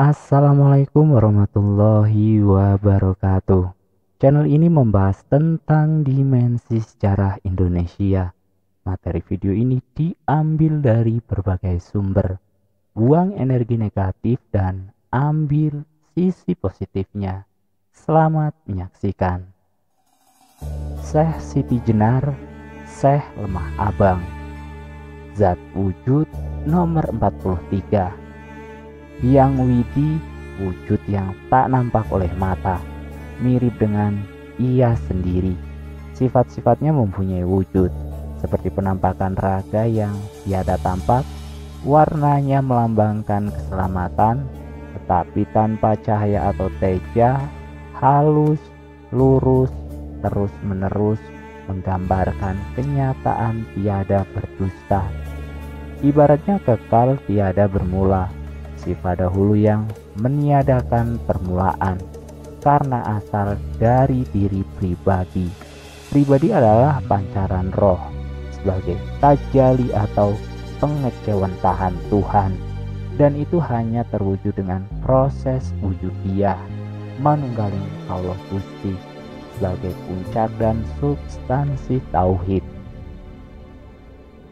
Assalamualaikum warahmatullahi wabarakatuh. Channel ini membahas tentang dimensi sejarah Indonesia. Materi video ini diambil dari berbagai sumber. Buang energi negatif dan ambil sisi positifnya. Selamat menyaksikan. Syekh Siti Jenar, Syekh Lemah Abang. Zat wujud nomor 43. Yang widi, wujud yang tak nampak oleh mata, mirip dengan ia sendiri. Sifat-sifatnya mempunyai wujud, seperti penampakan raga yang tiada tampak. Warnanya melambangkan keselamatan, tetapi tanpa cahaya atau teja, halus, lurus, terus-menerus, menggambarkan kenyataan tiada berdusta. Ibaratnya kekal tiada bermula, sifat dahulu yang meniadakan permulaan karena asal dari diri pribadi. Pribadi adalah pancaran roh sebagai tajali atau pengecewantahan Tuhan, dan itu hanya terwujud dengan proses wujudiyah Manunggaling Kaula Gusti sebagai puncak dan substansi tauhid.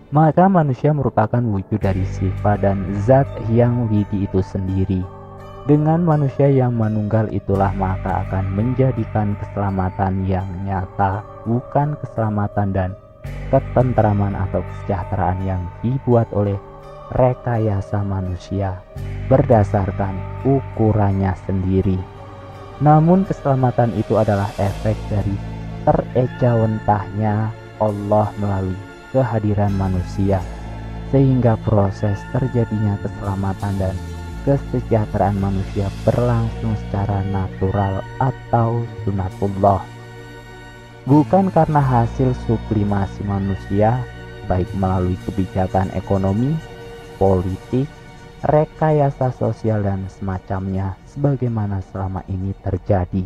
Maka manusia merupakan wujud dari sifat dan zat yang widi itu sendiri. Dengan manusia yang manunggal itulah maka akan menjadikan keselamatan yang nyata, bukan keselamatan dan ketentraman atau kesejahteraan yang dibuat oleh rekayasa manusia berdasarkan ukurannya sendiri. Namun keselamatan itu adalah efek dari terejawantahnya Allah melalui kehadiran manusia, sehingga proses terjadinya keselamatan dan kesejahteraan manusia berlangsung secara natural atau sunatullah, bukan karena hasil sublimasi manusia, baik melalui kebijakan ekonomi, politik, rekayasa sosial dan semacamnya sebagaimana selama ini terjadi.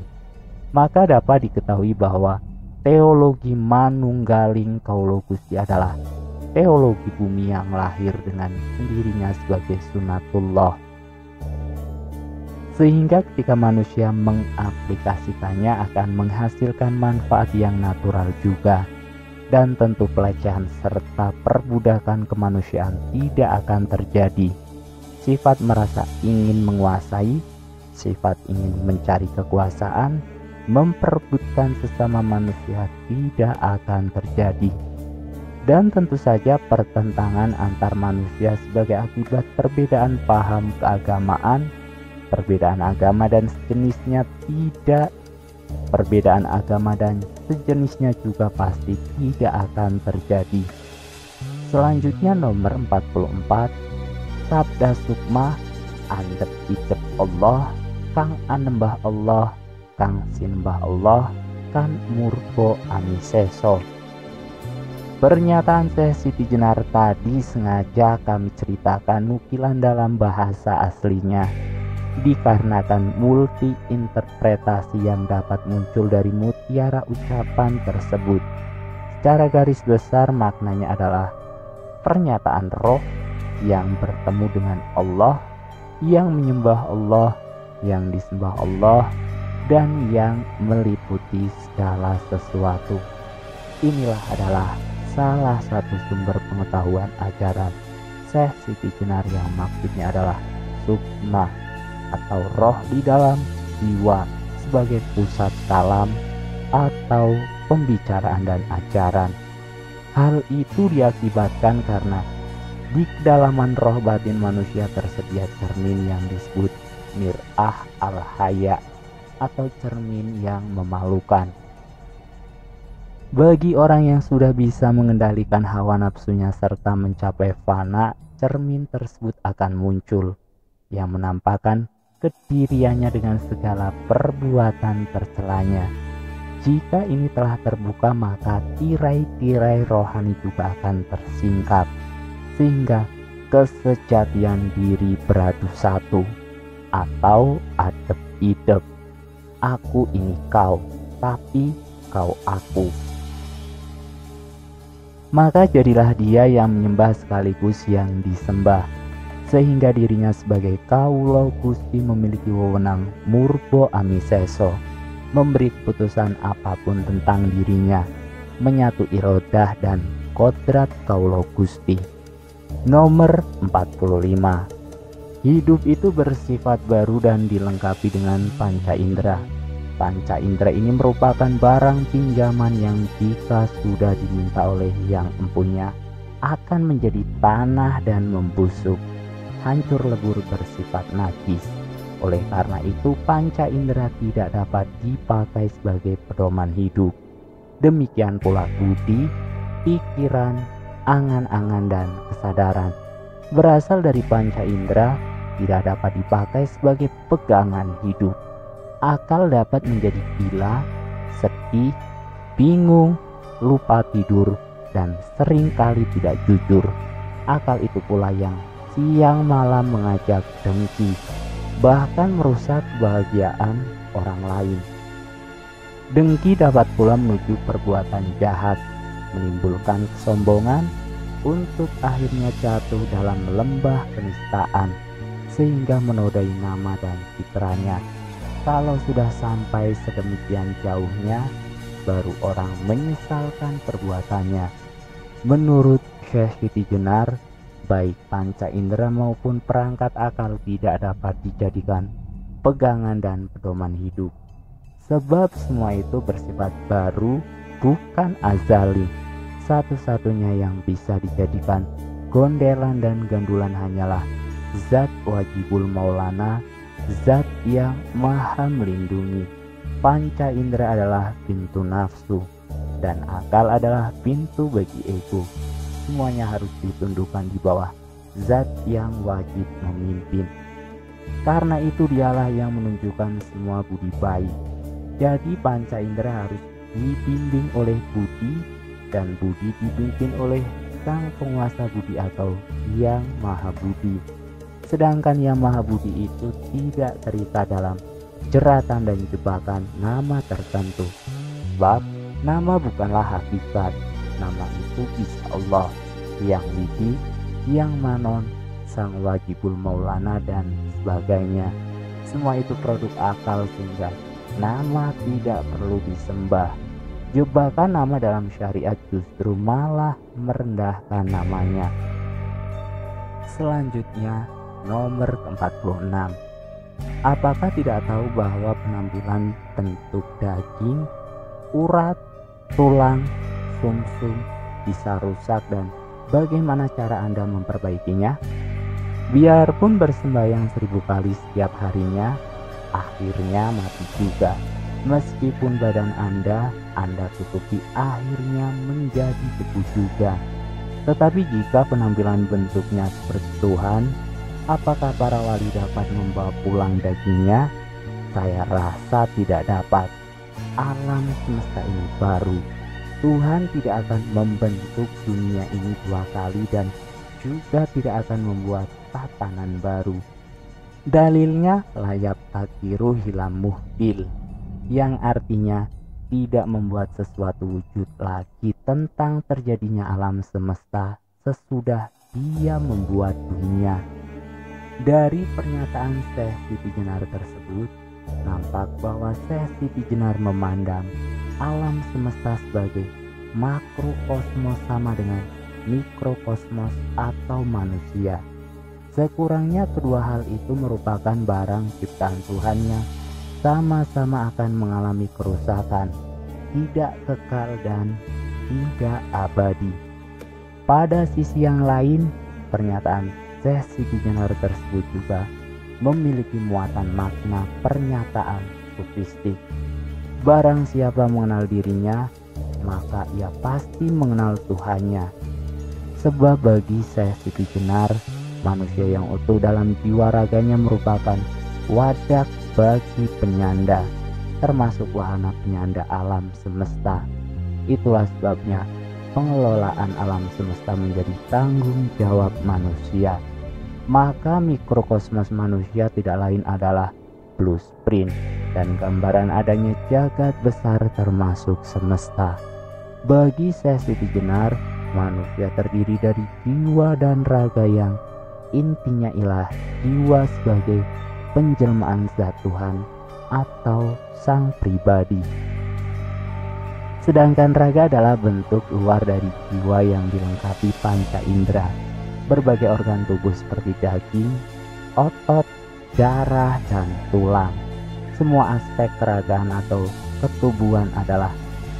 Maka dapat diketahui bahwa teologi Manunggaling Kaula Gusti adalah teologi bumi yang lahir dengan sendirinya sebagai sunatullah. Sehingga ketika manusia mengaplikasikannya akan menghasilkan manfaat yang natural juga. Dan tentu pelecehan serta perbudakan kemanusiaan tidak akan terjadi. Sifat merasa ingin menguasai, sifat ingin mencari kekuasaan, memperebutkan sesama manusia tidak akan terjadi. Dan tentu saja pertentangan antar manusia sebagai akibat perbedaan paham keagamaan, perbedaan agama dan sejenisnya juga pasti tidak akan terjadi. Selanjutnya nomor 44, sabda sukma, andep idep Allah, kang anembah Allah, kang simbah Allah, kan murbo amiseso. Pernyataan Syekh Siti Jenar tadi sengaja kami ceritakan nukilan dalam bahasa aslinya, dikarenakan multi interpretasi yang dapat muncul dari mutiara ucapan tersebut. Secara garis besar maknanya adalah pernyataan roh yang bertemu dengan Allah, yang menyembah Allah, yang disembah Allah, dan yang meliputi segala sesuatu. Inilah adalah salah satu sumber pengetahuan ajaran Syekh Siti Jenar yang maksudnya adalah sukma atau roh di dalam jiwa sebagai pusat kalam atau pembicaraan dan ajaran. Hal itu diakibatkan karena di kedalaman roh batin manusia tersedia cermin yang disebut mir'ah al-hayah atau cermin yang memalukan. Bagi orang yang sudah bisa mengendalikan hawa nafsunya serta mencapai fana, cermin tersebut akan muncul yang menampakkan kediriannya dengan segala perbuatan tercelanya. Jika ini telah terbuka maka tirai-tirai rohani juga akan tersingkap, sehingga kesejatian diri beradu satu atau adep-idep. Aku ini kau, tapi kau aku. Maka jadilah dia yang menyembah sekaligus yang disembah. sehingga dirinya sebagai Kaula Gusti memiliki wewenang murbo amiseso, memberi keputusan apapun tentang dirinya, menyatu Irodah dan Kodrat Kaula Gusti. Nomor 45. Hidup itu bersifat baru dan dilengkapi dengan panca indera. Panca indera ini merupakan barang pinjaman yang jika sudah diminta oleh yang empunya, akan menjadi tanah dan membusuk, hancur lebur bersifat najis. Oleh karena itu panca indera tidak dapat dipakai sebagai pedoman hidup. Demikian pula budi, pikiran, angan-angan dan kesadaran berasal dari panca indera tidak dapat dipakai sebagai pegangan hidup. Akal dapat menjadi gila, sedih, bingung, lupa tidur, dan seringkali tidak jujur. Akal itu pula yang siang malam mengajak dengki, bahkan merusak kebahagiaan orang lain. Dengki dapat pula menuju perbuatan jahat, menimbulkan kesombongan, untuk akhirnya jatuh dalam lembah kenistaan, sehingga menodai nama dan citranya. Kalau sudah sampai sedemikian jauhnya, baru orang menyesalkan perbuatannya. Menurut Syekh Siti Jenar, baik panca indera maupun perangkat akal tidak dapat dijadikan pegangan dan pedoman hidup, sebab semua itu bersifat baru, bukan azali. Satu-satunya yang bisa dijadikan gondelan dan gandulan hanyalah zat wajibul maulana, zat yang maha melindungi. Panca indera adalah pintu nafsu dan akal adalah pintu bagi ego. Semuanya harus ditundukkan di bawah zat yang wajib memimpin. Karena itu dialah yang menunjukkan semua budi baik. Jadi panca indera harus dibimbing oleh budi, dan budi dipimpin oleh sang penguasa budi atau yang maha budi. Sedangkan yang maha budi itu tidak terikat dalam jeratan dan jebakan nama tertentu, sebab nama bukanlah hakikat. Nama itu bisa Allah, yang Widi, yang Manon, sang wajibul maulana dan sebagainya. Semua itu produk akal, sehingga nama tidak perlu disembah. Jebakan nama dalam syariat justru malah merendahkan namanya. Selanjutnya, nomor 46. Apakah tidak tahu bahwa penampilan bentuk daging, urat, tulang, sumsum bisa rusak, dan bagaimana cara Anda memperbaikinya? Biarpun bersembahyang 1000 kali setiap harinya, akhirnya mati juga. Meskipun badan Anda tutupi, akhirnya menjadi debu juga. Tetapi jika penampilan bentuknya seperti Tuhan, apakah para wali dapat membawa pulang dagingnya? Saya rasa tidak dapat. Alam semesta ini baru. Tuhan tidak akan membentuk dunia ini 2 kali, dan juga tidak akan membuat tatanan baru. Dalilnya layab takiru hilam muhbil, yang artinya tidak membuat sesuatu wujud lagi tentang terjadinya alam semesta sesudah Dia membuat dunia. Dari pernyataan Syekh Siti Jenar tersebut, nampak bahwa Syekh Siti Jenar memandang alam semesta sebagai makrokosmos sama dengan mikrokosmos atau manusia. Sekurangnya kedua hal itu merupakan barang ciptaan Tuhannya, sama-sama akan mengalami kerusakan, tidak kekal dan tidak abadi. Pada sisi yang lain, pernyataan Syekh Siti Jenar tersebut juga memiliki muatan makna pernyataan sufistik. Barang siapa mengenal dirinya, maka ia pasti mengenal Tuhannya. Sebab bagi Syekh Siti Jenar, manusia yang utuh dalam jiwa raganya merupakan wadah bagi penyanda, termasuk wahana penyanda alam semesta. Itulah sebabnya pengelolaan alam semesta menjadi tanggung jawab manusia. Maka mikrokosmos manusia tidak lain adalah blueprint dan gambaran adanya jagat besar termasuk semesta. Bagi Syekh Siti Jenar, manusia terdiri dari jiwa dan raga yang Intinya ialah jiwa sebagai penjelmaan zat Tuhan atau sang pribadi. Sedangkan raga adalah bentuk luar dari jiwa yang dilengkapi panca indera, berbagai organ tubuh seperti daging, otot, darah, dan tulang. Semua aspek keragaan atau ketubuhan adalah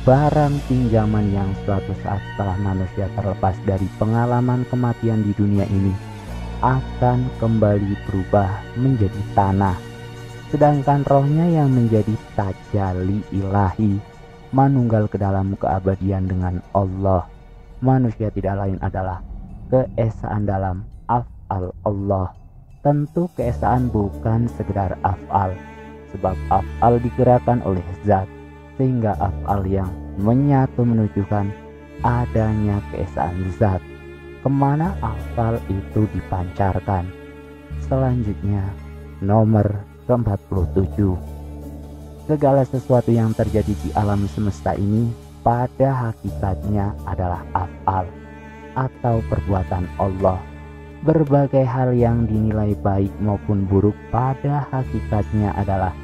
barang pinjaman yang suatu saat setelah manusia terlepas dari pengalaman kematian di dunia ini akan kembali berubah menjadi tanah. Sedangkan rohnya yang menjadi tajali ilahi, manunggal ke dalam keabadian dengan Allah. Manusia tidak lain adalah keesaan dalam af'al Allah. Tentu keesaan bukan sekedar af'al, sebab af'al digerakkan oleh zat, sehingga af'al yang menyatu menunjukkan adanya keesaan zat, kemana af'al itu dipancarkan. Selanjutnya nomor ke-47, segala sesuatu yang terjadi di alam semesta ini pada hakikatnya adalah af'al atau perbuatan Allah. Berbagai hal yang dinilai baik maupun buruk pada hakikatnya adalah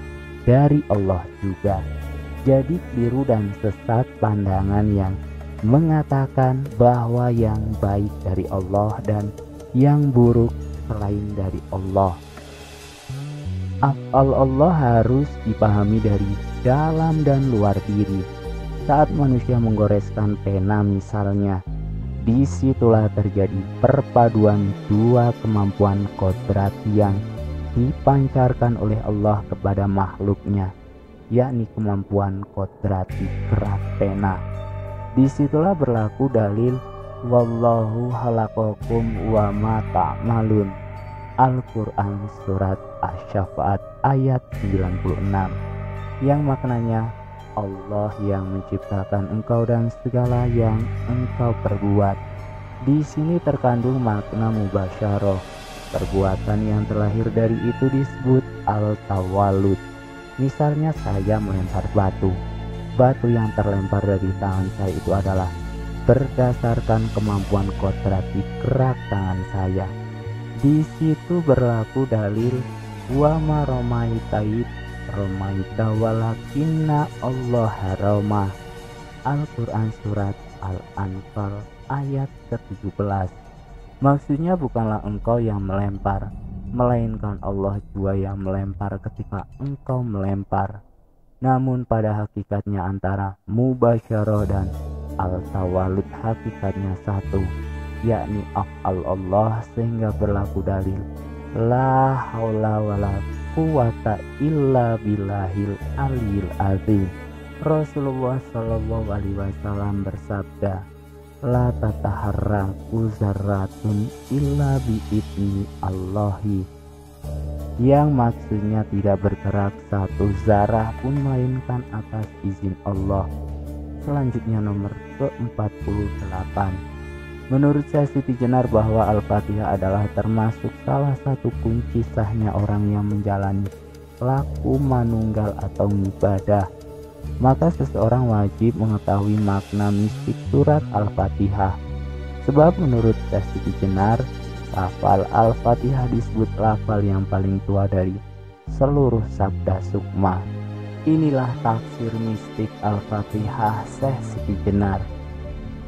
dari Allah juga. Jadi keliru dan sesat pandangan yang mengatakan bahwa yang baik dari Allah dan yang buruk selain dari Allah. Af'al Allah harus dipahami dari dalam dan luar diri. Saat manusia menggoreskan pena misalnya, disitulah terjadi perpaduan dua kemampuan kodrat yang dipancarkan oleh Allah kepada makhluknya, yakni kemampuan kodrat gerak pena. Disitulah berlaku dalil wallahu khalaqakum wa ma ta'malun, Al-Quran Surat Asy-Syafa'at ayat 96, yang maknanya Allah yang menciptakan engkau dan segala yang engkau perbuat. Di sini terkandung makna mubasyarah. Perbuatan yang terlahir dari itu disebut al-tawalud. Misalnya saya melempar batu. Batu yang terlempar dari tangan saya itu adalah berdasarkan kemampuan kodrat di gerak tangan saya. Di situ berlaku dalil wama romaitait romaita walakinna Allah haroma, Al-Quran Surat Al-Anfal ayat ke-17. Maksudnya bukanlah engkau yang melempar, melainkan Allah jua yang melempar ketika engkau melempar. Namun pada hakikatnya antara mubasyarah dan al-tawalud hakikatnya satu, yakni af'al Allah, sehingga berlaku dalil la haula wala quwata illa billahil aliyil azim. Rasulullah sallallahu alaihi wasallam bersabda, la tataharraku zarratun illa bi'izni Allahi, yang maksudnya tidak bergerak satu zarah pun melainkan atas izin Allah. Selanjutnya nomor ke-48, menurut saya Siti Jenar bahwa al-fatihah adalah termasuk salah satu kunci sahnya orang yang menjalani laku manunggal atau ibadah. Maka seseorang wajib mengetahui makna mistik surat al-fatihah. Sebab menurut saya Siti Jenar, lafal al-fatihah disebut lafal yang paling tua dari seluruh sabda sukma. Inilah tafsir mistik al-fatihah Syekh Siti Jenar.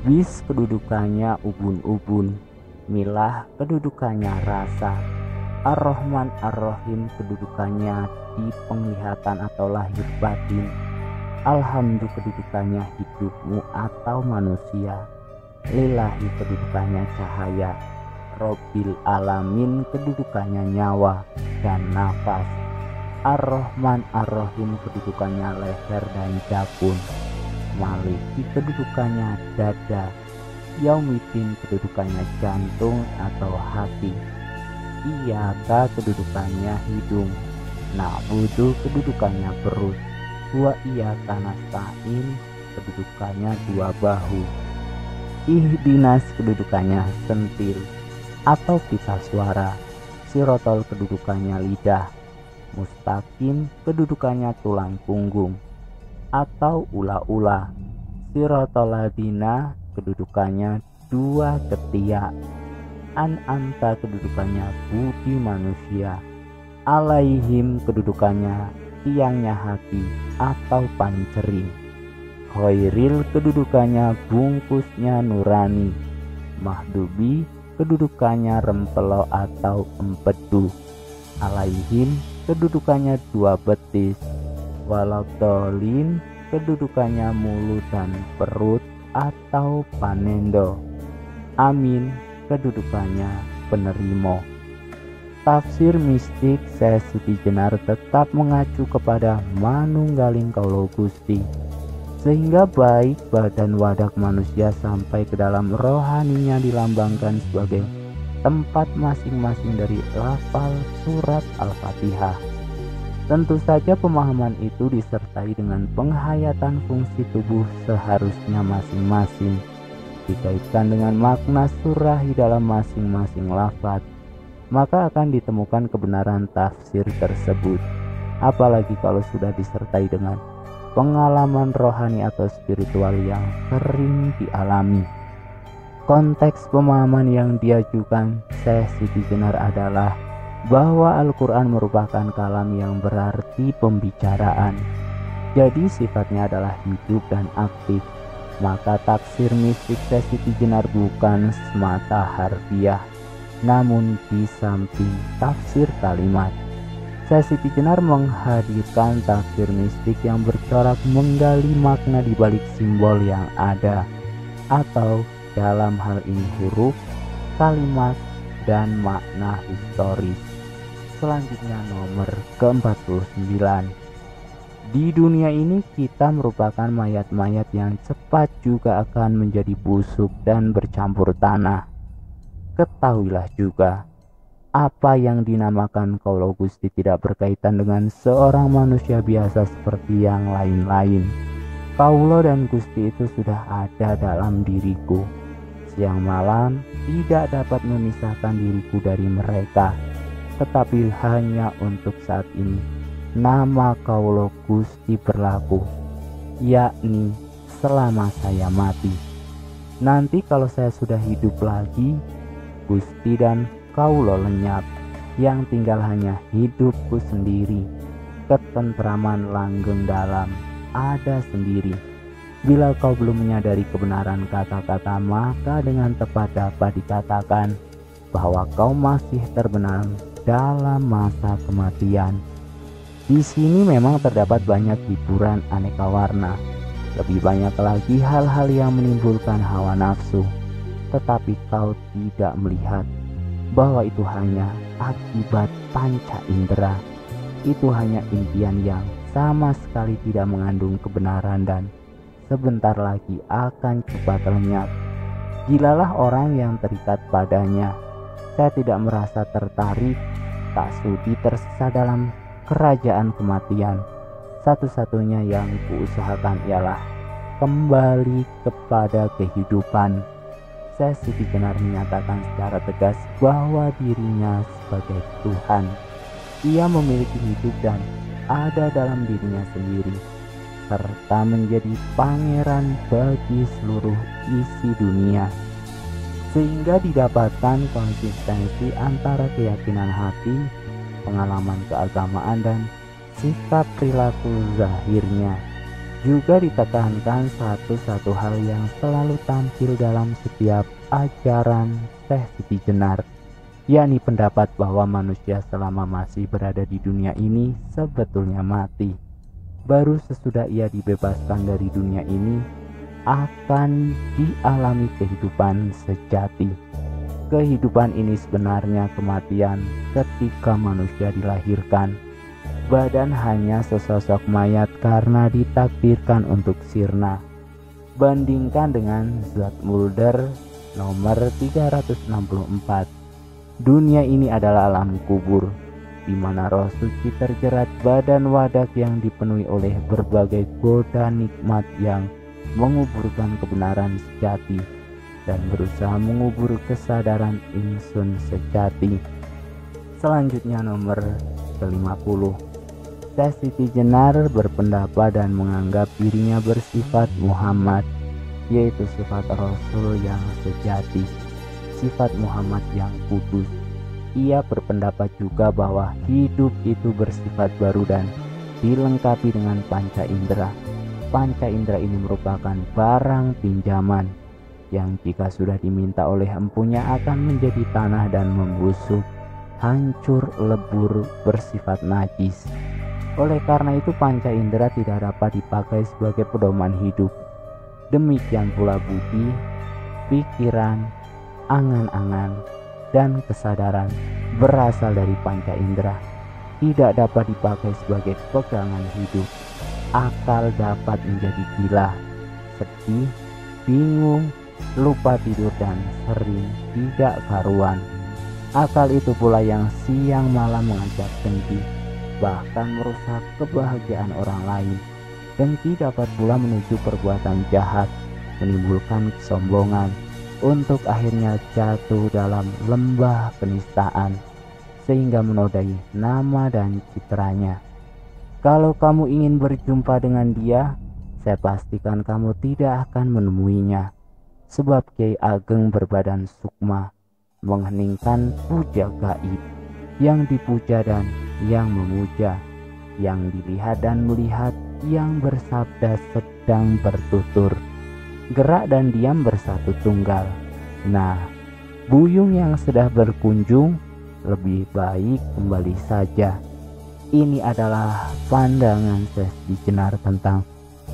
Bis kedudukannya ubun-ubun, milah kedudukannya rasa, ar-Rahman ar-Rahim kedudukannya di penglihatan atau lahir batin, alhamdu kedudukannya hidupmu atau manusia, lillahi kedudukannya cahaya, robbil alamin kedudukannya nyawa dan nafas, ar-Rahman ar-Rahim kedudukannya leher dan jakun, maliki kedudukannya dada, yaumitin kedudukannya jantung atau hati, iyaka kedudukannya hidung, na'budu kedudukannya perut, wa iyaka nasta'in kedudukannya dua bahu, ihdinas kedudukannya sentil atau pita suara, sirotol kedudukannya lidah, mustaqim kedudukannya tulang punggung atau ula-ula, sirotoladina kedudukannya dua ketiak, an'amta kedudukannya budi manusia, alaihim kedudukannya tiangnya hati atau pancering, khairil kedudukannya bungkusnya nurani, mahdubi kedudukannya rempelo atau empedu, alaihim kedudukannya dua betis, waladolin kedudukannya mulut dan perut atau panendo, amin kedudukannya penerima. Tafsir mistik Syekh Siti Jenar tetap mengacu kepada Manunggaling Kaula Gusti, sehingga baik badan wadah manusia sampai ke dalam rohaninya dilambangkan sebagai tempat masing-masing dari lafal surat Al-Fatihah. Tentu saja pemahaman itu disertai dengan penghayatan fungsi tubuh seharusnya masing-masing, dikaitkan dengan makna surah di dalam masing-masing lafaz, maka akan ditemukan kebenaran tafsir tersebut. Apalagi kalau sudah disertai dengan pengalaman rohani atau spiritual yang sering dialami. Konteks pemahaman yang diajukan Syekh Siti Jenar adalah bahwa Al-Quran merupakan kalam yang berarti pembicaraan, jadi sifatnya adalah hidup dan aktif. Maka tafsir mistik Syekh Siti Jenar bukan semata harfiah, namun di samping tafsir kalimat, Syekh Siti Jenar menghadirkan tafsir mistik yang bercorak menggali makna dibalik simbol yang ada, atau dalam hal ini huruf, kalimat, dan makna historis. Selanjutnya nomor ke-49. Di dunia ini kita merupakan mayat-mayat yang cepat juga akan menjadi busuk dan bercampur tanah. Ketahuilah juga, apa yang dinamakan Kaula Gusti tidak berkaitan dengan seorang manusia biasa seperti yang lain-lain. Kaula dan Gusti itu sudah ada dalam diriku. Siang malam tidak dapat memisahkan diriku dari mereka, tetapi hanya untuk saat ini nama Kaula Gusti berlaku, yakni selama saya mati. Nanti kalau saya sudah hidup lagi, Gusti dan Kaula lenyap, yang tinggal hanya hidupku sendiri. Ketentraman langgeng dalam ada sendiri. Bila kau belum menyadari kebenaran kata-kata, maka dengan tepat dapat dikatakan bahwa kau masih terbenam dalam masa kematian. Di sini memang terdapat banyak hiburan aneka warna, lebih banyak lagi hal-hal yang menimbulkan hawa nafsu, tetapi kau tidak melihat bahwa itu hanya akibat panca indera. Itu hanya impian yang sama sekali tidak mengandung kebenaran dan sebentar lagi akan cepat lenyap. Gilalah orang yang terikat padanya. Saya tidak merasa tertarik, tak sudi tersesat dalam kerajaan kematian. Satu-satunya yang kuusahakan ialah kembali kepada kehidupan. Syekh Siti Jenar menyatakan secara tegas bahwa dirinya sebagai Tuhan. Ia memiliki hidup dan ada dalam dirinya sendiri, serta menjadi pangeran bagi seluruh isi dunia, sehingga didapatkan konsistensi antara keyakinan hati, pengalaman keagamaan, dan sikap perilaku zahirnya. Juga ditekankan satu-satu hal yang selalu tampil dalam setiap ajaran Syekh Siti Jenar, yakni pendapat bahwa manusia selama masih berada di dunia ini sebetulnya mati. Baru sesudah ia dibebaskan dari dunia ini akan dialami kehidupan sejati. Kehidupan ini sebenarnya kematian ketika manusia dilahirkan. Badan hanya sesosok mayat karena ditakdirkan untuk sirna. Bandingkan dengan zat Mulder nomor 364. Dunia ini adalah alam kubur, di mana roh suci terjerat badan wadah yang dipenuhi oleh berbagai goda nikmat yang menguburkan kebenaran sejati dan berusaha mengubur kesadaran insun sejati. Selanjutnya nomor ke-50. Syekh Siti Jenar berpendapat dan menganggap dirinya bersifat Muhammad, yaitu sifat Rasul yang sejati. sifat Muhammad yang kudus. Ia berpendapat juga bahwa hidup itu bersifat baru dan dilengkapi dengan panca indera. Panca indera ini merupakan barang pinjaman yang jika sudah diminta oleh empunya akan menjadi tanah dan membusuk, hancur, lebur, bersifat najis. Oleh karena itu panca indera tidak dapat dipakai sebagai pedoman hidup. Demikian pula budi, pikiran, angan-angan, dan kesadaran berasal dari panca indera, tidak dapat dipakai sebagai pegangan hidup. Akal dapat menjadi gila, sedih, bingung, lupa tidur, dan sering tidak karuan. Akal itu pula yang siang malam mengajak dengki, bahkan merusak kebahagiaan orang lain. Dengki dapat pula menuju perbuatan jahat, menimbulkan kesombongan, untuk akhirnya jatuh dalam lembah penistaan, sehingga menodai nama dan citranya. Kalau kamu ingin berjumpa dengan dia, saya pastikan kamu tidak akan menemuinya, sebab Kyai Ageng berbadan sukma, mengheningkan puja gaib, yang dipuja dan yang memuja, yang dilihat dan melihat, yang bersabda sedang bertutur, gerak dan diam bersatu tunggal. Nah, buyung yang sudah berkunjung lebih baik kembali saja. Ini adalah pandangan Siti Jenar tentang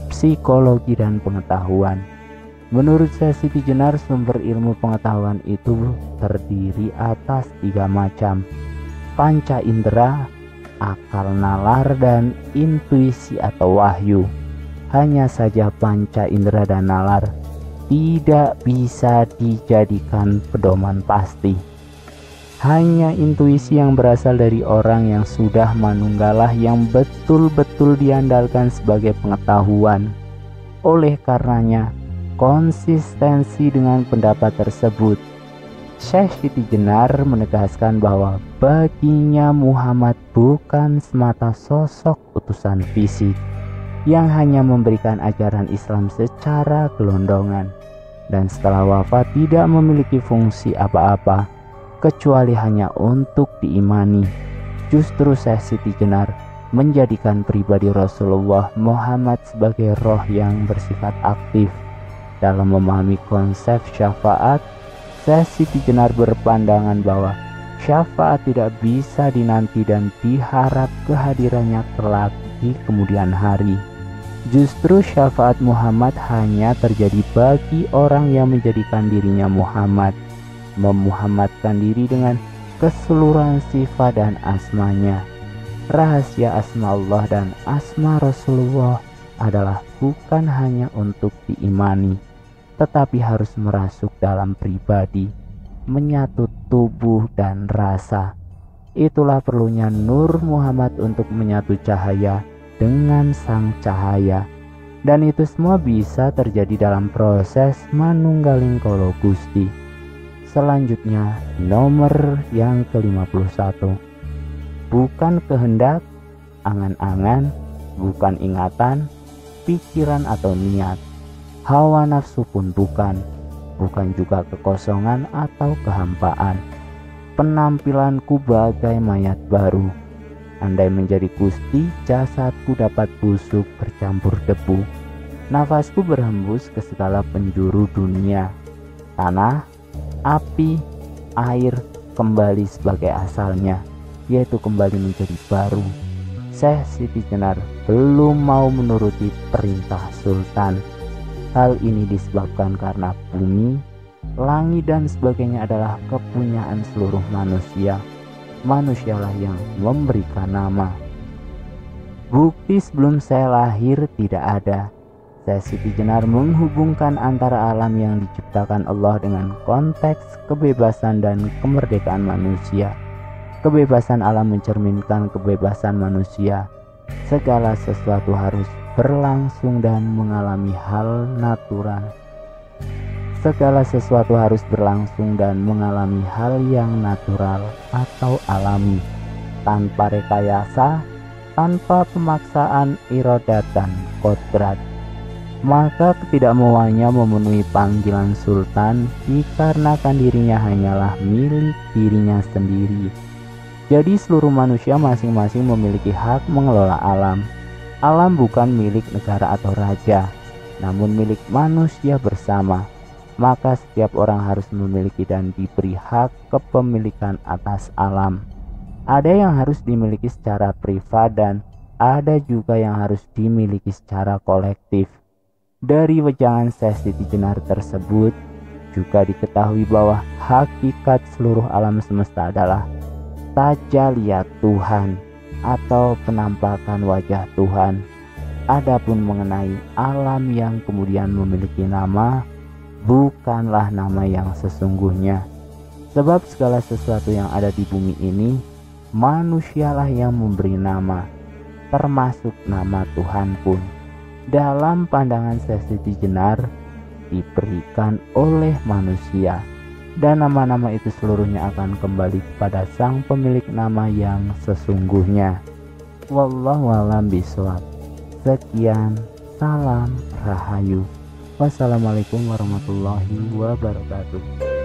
psikologi dan pengetahuan. Menurut Siti Jenar, sumber ilmu pengetahuan itu terdiri atas tiga macam: panca indera, akal nalar, dan intuisi atau wahyu. Hanya saja panca indera dan nalar tidak bisa dijadikan pedoman pasti. Hanya intuisi yang berasal dari orang yang sudah manunggalah yang betul-betul diandalkan sebagai pengetahuan. Oleh karenanya, konsistensi dengan pendapat tersebut, Syekh Siti Jenar menegaskan bahwa baginya Muhammad bukan semata sosok utusan fisik yang hanya memberikan ajaran Islam secara gelondongan, dan setelah wafat tidak memiliki fungsi apa-apa kecuali hanya untuk diimani. Justru Syekh Siti Jenar menjadikan pribadi Rasulullah Muhammad sebagai roh yang bersifat aktif. Dalam memahami konsep syafaat, Siti Jenar berpandangan bahwa syafaat tidak bisa dinanti dan diharap kehadirannya kelak di kemudian hari. Justru syafaat Muhammad hanya terjadi bagi orang yang menjadikan dirinya Muhammad, memuhammadkan diri dengan keseluruhan sifat dan asmanya. Rahasia asma Allah dan asma Rasulullah adalah bukan hanya untuk diimani, tetapi harus merasuk dalam pribadi, menyatu tubuh dan rasa. Itulah perlunya Nur Muhammad untuk menyatu cahaya dengan sang cahaya, dan itu semua bisa terjadi dalam proses Manunggaling Kaula Gusti. Selanjutnya, nomor yang ke-51, bukan kehendak, angan-angan, bukan ingatan, pikiran atau niat, hawa nafsu pun bukan, bukan juga kekosongan atau kehampaan. Penampilanku bagai mayat baru, andai menjadi Gusti, jasadku dapat busuk bercampur debu. Nafasku berhembus ke segala penjuru dunia, tanah, api, air, kembali sebagai asalnya, yaitu kembali menjadi baru. Syekh Siti Jenar belum mau menuruti perintah Sultan. Hal ini disebabkan karena bumi, langit dan sebagainya adalah kepunyaan seluruh manusia. Manusialah yang memberikan nama. Bukti sebelum saya lahir tidak ada. Siti Jenar menghubungkan antara alam yang diciptakan Allah dengan konteks kebebasan dan kemerdekaan manusia. Kebebasan alam mencerminkan kebebasan manusia. Segala sesuatu harus berlangsung dan mengalami hal natural. Segala sesuatu harus berlangsung dan mengalami hal yang natural atau alami, tanpa rekayasa, tanpa pemaksaan, irodah dan kodrat. maka ketidakmauannya memenuhi panggilan sultan dikarenakan dirinya hanyalah milik dirinya sendiri. Jadi seluruh manusia masing-masing memiliki hak mengelola alam. Alam bukan milik negara atau raja, namun milik manusia bersama. Maka setiap orang harus memiliki dan diberi hak kepemilikan atas alam. Ada yang harus dimiliki secara privat dan ada juga yang harus dimiliki secara kolektif. Dari wejangan Syekh Siti Jenar tersebut juga diketahui bahwa hakikat seluruh alam semesta adalah tajaliyat Tuhan atau penampakan wajah Tuhan. Adapun mengenai alam yang kemudian memiliki nama, bukanlah nama yang sesungguhnya. Sebab segala sesuatu yang ada di bumi ini, manusialah yang memberi nama, termasuk nama Tuhan pun. Dalam pandangan Syekh Siti Jenar diberikan oleh manusia, dan nama-nama itu seluruhnya akan kembali kepada sang pemilik nama yang sesungguhnya. Wallahu a'lam bishawab. Sekian, salam rahayu. Wassalamualaikum warahmatullahi wabarakatuh.